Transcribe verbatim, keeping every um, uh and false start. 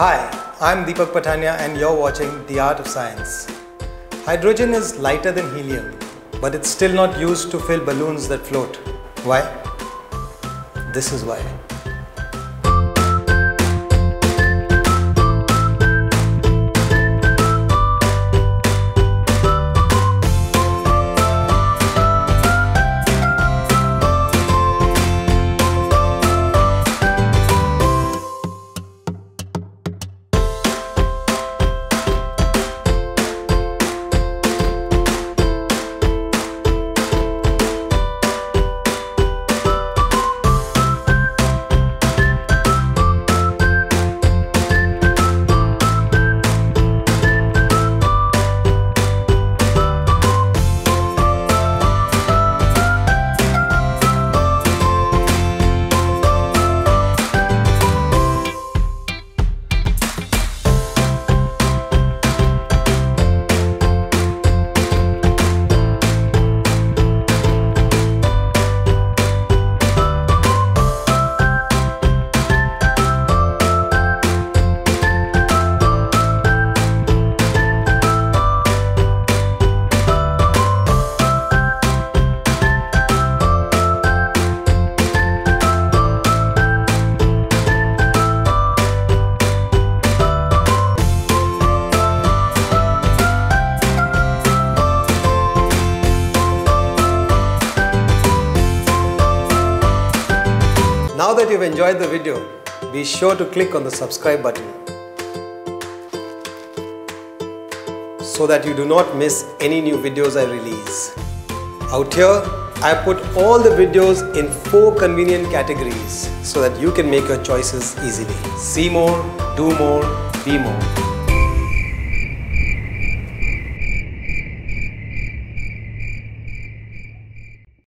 Hi, I'm Deepak Pathanya and you're watching The Art of Science. Hydrogen is lighter than helium, but it's still not used to fill balloons that float. Why? This is why. Now that you've enjoyed the video, be sure to click on the subscribe button so that you do not miss any new videos I release. Out here, I put all the videos in four convenient categories so that you can make your choices easily. See more, do more, be more.